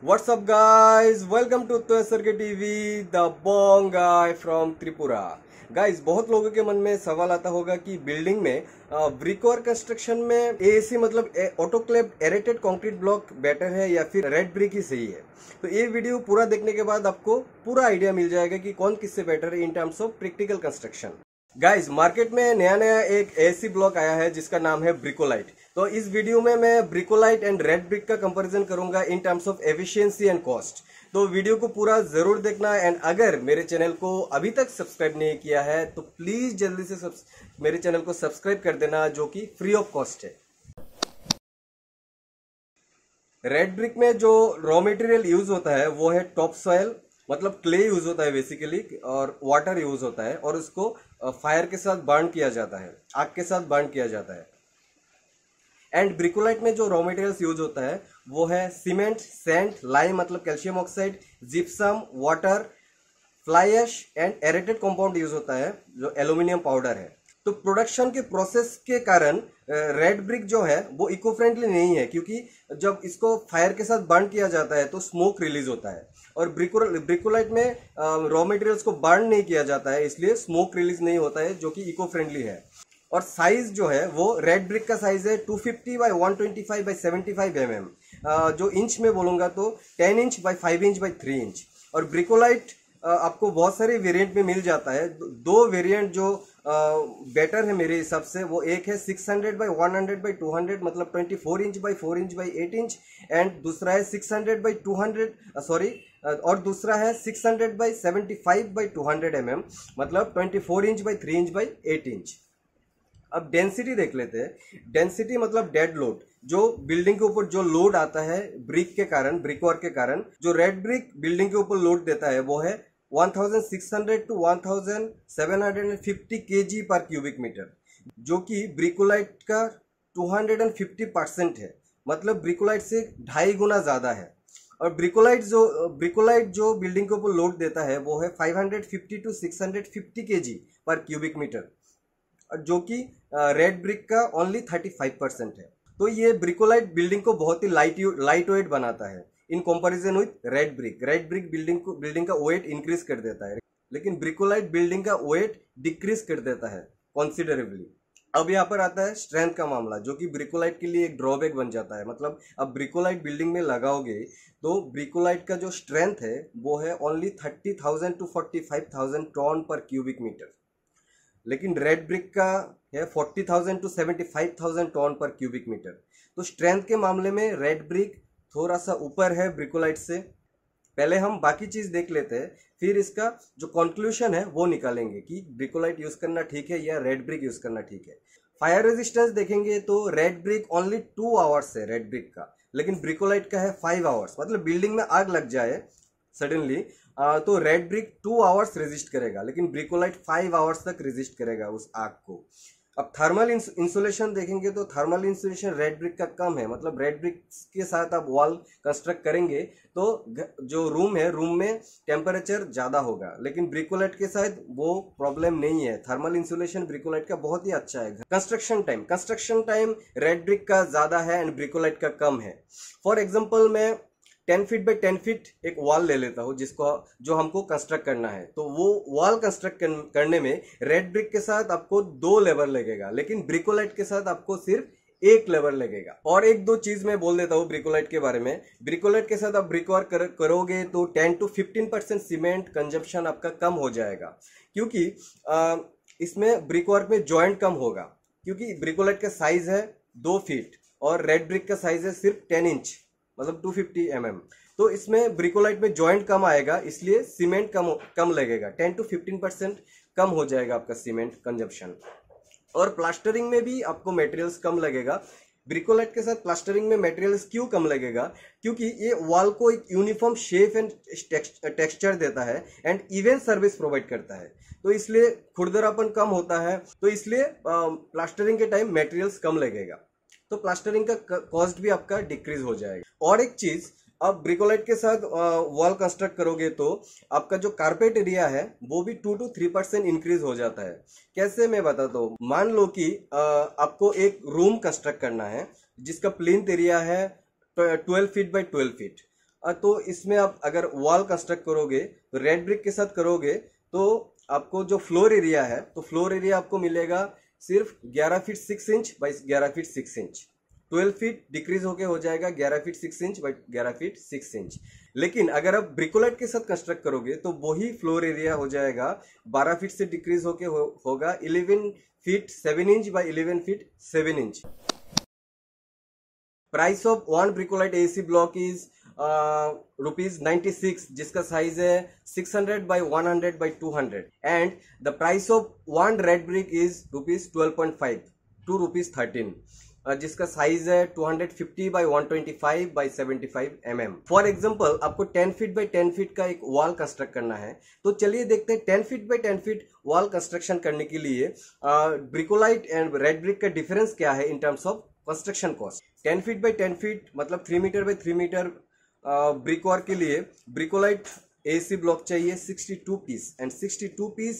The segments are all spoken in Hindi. What's up guys? Welcome to Uttu Srk TV, the bong guy from Tripura. Guys बहुत लोगों के मन में सवाल आता होगा कि बिल्डिंग में ब्रिकवर कंस्ट्रक्शन में एएसी मतलब autoclave aerated concrete block better है या फिर रेड ब्रिक ही सही है। तो ये वीडियो पूरा देखने के बाद आपको पूरा आइडिया मिल जाएगा कि कौन किससे बेटर है in terms of practical construction. Guys market में नया नया एक एएसी ब्लॉक आया है जिसका नाम है ब्रिकोलाइट। तो इस वीडियो में मैं ब्रिकोलाइट एंड रेड ब्रिक का कंपैरिजन करूंगा in terms of efficiency and cost. तो वीडियो को पूरा जरूर देखना एंड अगर मेरे चैनल को अभी तक सब्सक्राइब नहीं किया है तो प्लीज जल्दी से मेरे चैनल को सब्सक्राइब कर देना जो कि फ्री ऑफ कॉस्ट है। रेड ब्रिक में जो रॉ मटेरियल यूज होता है वो है टॉप सॉइल मतलब क्ले यूज होता है बेसिकली और वाटर यूज होता है और उसको फायर के साथ बर्न किया जाता है, आग के साथ बर्न किया जाता है। एंड ब्रिकोलाइट में जो रॉ मटेरियल्स यूज होता है वो है सीमेंट, सैंड, लाइम मतलब calcium oxide, gypsum, water, fly ash and aerated compound use होता है जो एल्यूमिनियम पाउडर है। तो प्रोडक्शन के प्रोसेस के कारण रेड ब्रिक जो है वो इको फ्रेंडली नहीं है क्योंकि जब इसको फायर के साथ बर्न किया जाता है तो स्मोक रिलीज होता है और ब्रिकोलाइट में रॉ मटेरियल्स को बर्न नहीं किया जाता है इसलिए स्मोक रिलीज नहीं होता है जो कि इको फ्रेंडली है। और साइज जो है वो रेड ब्रिक का साइज है 250 by 125 by 75 mm जो इंच में बोलूँगा तो 10 inch by 5 inch by 3 inch. और ब्रिकोलाइट आपको बहुत सारे वेरिएंट में मिल जाता है। दो वेरिएंट जो बेटर है मेरे हिसाब से वो एक है 600 बाई 100 बाई 200 मतलब 24 inch by 4 inch by 8 inch and दूसरा है 600 बाई 200 और दूसरा है 600 बाई 75 बाई 200 mm मतलब 24 inch by 3 inch by 8 inch. अब डेंसिटी देख लेते हैं। डेंसिटी मतलब डेड लोड जो बिल्डिंग के ऊपर जो लोड आता है ब्रिक के कारण, ब्रिकवर्क के कारण जो रेड ब्रिक बिल्डिंग के ऊपर लोड देता है वो है 1600 to 1750 kg per cubic metre जो कि ब्रिकोलाइट का 250% है मतलब ब्रिकोलाइट से 2.5 गुना ज़्यादा है। और ब्रिकोलाइट जो बिल्डिंग के ऊपर लोड देता है वो है 550 to 650 kg per cubic metre जो कि रेड ब्रिक का ओनली 35% है। तो ये ब्रिकोलाइट बिल्डिंग को बहुत ही लाइट वेट बनाता है in comparison with red brick. Red brick building का वेट इंक्रीज कर देता है लेकिन ब्रिकोलाइट बिल्डिंग का वेट डिक्रीज कर देता है कंसिडरेबली। अब यहाँ पर आता है स्ट्रेंथ का मामला जो कि ब्रिकोलाइट के लिए एक ड्रॉबैक बन जाता है। मतलब अब ब्रिकोलाइट बिल्डिंग में लगाओगे तो ब्रिकोलाइट का जो स्ट्रेंथ है वो है ओनली 30,000 टू 45,000 टन पर क्यूबिक मीटर लेकिन रेड ब्रिक का है 40,000 टू 75,000 टन पर क्यूबिक मीटर। तो स्ट्रेंथ के मामले में रेड ब्रिक थोड़ा सा ऊपर है ब्रिकोलाइट से। पहले हम बाकी चीज़ देख लेते हैं फिर इसका जो कंक्लूशन है वो निकालेंगे कि ब्रिकोलाइट यूज़ करना ठीक है या रेड ब्रिक यूज़ करना ठीक है। फायर रेजिस्टेंस देखेंगे तो रेड ब्रिक ओनली 2 आवर्स है रेड ब्रिक का लेकिन ब्रिकोलाइट का है 5 आवर्स। मतलब बिल्डिंग में आग लग जाए सडनली तो रेड ब्रिक 2 आवर्स रेजिस्ट करेगा लेकिन ब्रिकोलाइट 5 आवर्स तक रेजिस्ट करेगा उस आग को। अब थर्मल इंसुलेशन देखेंगे तो थर्मल इंसुलेशन रेड ब्रिक का कम है। मतलब रेड ब्रिक के साथ आप वॉल कंस्ट्रक्ट करेंगे तो जो रूम है रूम में टेम्परेचर ज़्यादा होगा लेकिन ब्रिकोलाइट के साथ वो प्रॉब्लम नहीं है। थर्मल इंसुलेशन ब्रिकोलाइट का बहुत ही अच्छा है। कंस्ट्रक्शन टाइम रेड ब्रिक का ज़्यादा है एंड ब्रिकोलाइट का कम है। फॉर एग्जाम्पल मैं 10 फीट बाई 10 फीट एक वॉल ले लेता हूँ जो हमको कंस्ट्रक्ट करना है तो वो वॉल कंस्ट्रक्ट करने में रेड ब्रिक के साथ आपको 2 लेबर लगेगा लेकिन ब्रिकोलाइट के साथ आपको सिर्फ 1 लेबर लगेगा। और एक दो चीज़ मैं बोल देता हूँ ब्रिकोलाइट के बारे में। ब्रिकोलाइट के साथ आप ब्रिकवर्क करोगे तो 10 to 15% सीमेंट कंजम्पशन आपका कम हो जाएगा क्योंकि इसमें ब्रिकवर्क में जॉइंट कम होगा क्योंकि ब्रिकोलाइट का साइज है 2 फीट और रेड ब्रिक का साइज है सिर्फ 10 इंच मतलब 250 mm। तो इसमें ब्रिकोलाइट में जॉइंट कम आएगा इसलिए सीमेंट कम लगेगा। 10 to 15% कम हो जाएगा आपका सीमेंट कंजप्शन। और प्लास्टरिंग में भी आपको मटेरियल्स कम लगेगा। ब्रिकोलाइट के साथ प्लास्टरिंग में मटेरियल्स क्यों कम लगेगा क्योंकि ये वॉल को एक यूनिफॉर्म शेप एंड टेक्सचर देता है एंड इवन सर्विस प्रोवाइड करता है तो इसलिए खुरदरापन कम होता है तो इसलिए प्लास्टरिंग के टाइम मटेरियल्स कम लगेगा तो प्लास्टरिंग का कॉस्ट भी आपका डिक्रीज हो जाएगा। और एक चीज आप ब्रिकोलाइट के साथ वॉल कंस्ट्रक्ट करोगे तो आपका जो कारपेट एरिया है वो भी 2 to 3% इंक्रीज हो जाता है। कैसे मैं बताता हूँ। मान लो कि आपको एक रूम कंस्ट्रक्ट करना है जिसका प्लिंथ एरिया है 12 फीट बाई 12 फीट। तो इसमें आप अगर वॉल कंस्ट्रक्ट करोगे तो रेड ब्रिक के साथ करोगे तो आपको जो फ्लोर एरिया है तो फ्लोर एरिया आपको मिलेगा सिर्फ 11 feet 6 inch by 11 feet 6 inch. 12 feet decrease होके हो जाएगा 11 feet 6 inch by 11 feet 6 inch. लेकिन अगर आप ब्रिकोलाइट के साथ कंस्ट्रक्ट करोगे तो वही फ्लोर एरिया हो जाएगा 12 फीट से डिक्रीज होके होगा 11 feet 7 inch by 11 feet 7 inch. Price of one ब्रिकोलाइट AC block is ₹96 जिसका साइज है 600 by 100 by 200 and the price of one red brick is ₹12.5 to ₹13 जिसका साइज है 250 by 125 by 75 mm। For example आपको 10 फीट बाई 10 फीट का एक वॉल कंस्ट्रक्ट करना है तो चलिए देखते हैं 10 feet by 10 feet wall construction करने के लिए ब्रिकोलाइट एंड रेड ब्रिक का डिफरेंस क्या है in terms of construction cost. 10 feet by 10 feet मतलब 3 मीटर बाई 3 मीटर ब्रिकवर्क के लिए ब्रिकोलाइट एसी ब्लॉक चाहिए 62 piece and 62 piece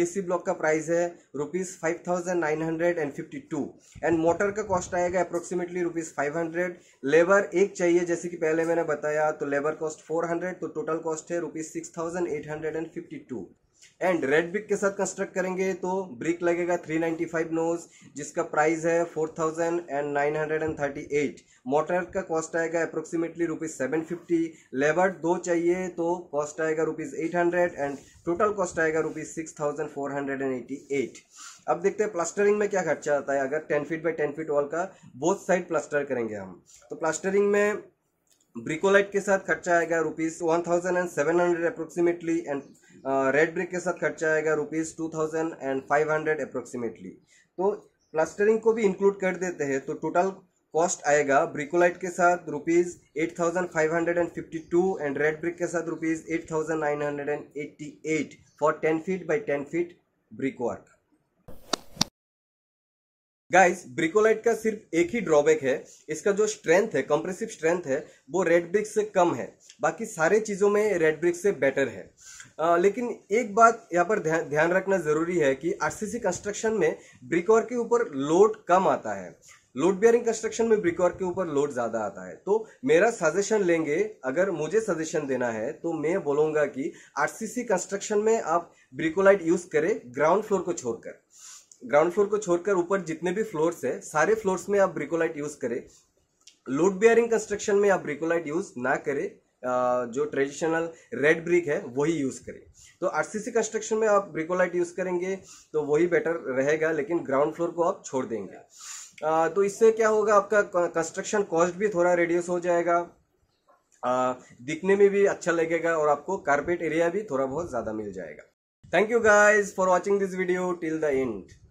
AC block का प्राइस है ₹5,952 एंड मोटर का कॉस्ट आएगा अप्रोक्सीमेटली ₹500। लेबर एक चाहिए जैसे कि पहले मैंने बताया तो लेबर कॉस्ट 400 तो टोटल कॉस्ट है ₹6,852 एंड रेड ब्रिक के साथ कंस्ट्रक्ट करेंगे तो ब्रिक लगेगा 395 नोज जिसका प्राइस है 4,938। मोटर का कॉस्ट आएगा अप्रोक्सीमेटली ₹750। लेबर दो चाहिए तो कॉस्ट आएगा ₹800 एंड टोटल कॉस्ट आएगा ₹6,488। अब देखते हैं प्लास्टरिंग में क्या खर्चा आता है अगर 10 फीट बाई 10 फीट वॉल का बोथ साइड प्लास्टर करेंगे हम तो प्लास्टरिंग में ब्रिकोलाइट के साथ खर्चा आएगा ₹1,700 अप्रोक्सीमेटली एंड रेड ब्रिक के साथ खर्चा आएगा ₹2,500 अप्रोक्सीमेटली। तो प्लास्टरिंग को भी इंक्लूड कर देते हैं तो टोटल कॉस्ट आएगा ब्रिकोलाइट के साथ ₹8,552 एंड रेड ब्रिक के साथ ₹8,988 for 10 feet by 10 feet brickwork. Guys ब्रिकोलाइट का सिर्फ एक ही ड्रॉबैक है इसका जो स्ट्रेंथ है कंप्रेसिव स्ट्रेंथ है वो रेड ब्रिक से कम है बाकी सारे चीज़ों में रेड ब्रिक से बेटर है। लेकिन एक बात यहाँ पर ध्यान रखना ज़रूरी है कि आरसीसी कंस्ट्रक्शन में ब्रिकवर्क के ऊपर लोड कम आता है लोड बेयरिंग कंस्ट्रक्शन में ब्रिकवर्क के ऊपर लोड ज़्यादा आता है। तो मेरा सजेशन लेंगे अगर मुझे सजेशन देना है तो मैं बोलूँगा कि आरसीसी कंस्ट्रक्शन में आप ब्रिकोलाइट यूज़ करें ग्राउंड फ्लोर को छोड़कर ऊपर जितने भी फ्लोर्स है सारे फ्लोर्स में आप ब्रिकोलाइट यूज़ करें। लोड बेयरिंग कंस्ट्रक्शन में आप ब्रिकोलाइट यूज़ ना करें जो ट्रेडिशनल रेड ब्रिक है वही यूज़ करें। तो आरसीसी कंस्ट्रक्शन में आप ब्रिकोलाइट यूज़ करेंगे तो वही बेटर रहेगा लेकिन ग्राउंड फ्लोर को आप छोड़ देंगे तो इससे क्या होगा आपका कंस्ट्रक्शन कॉस्ट भी थोड़ा रिड्यूस हो जाएगा दिखने में भी अच्छा लगेगा और आपको कारपेट एरिया भी थोड़ा बहुत ज़्यादा मिल जाएगा। Thank you guys for watching this video till the and.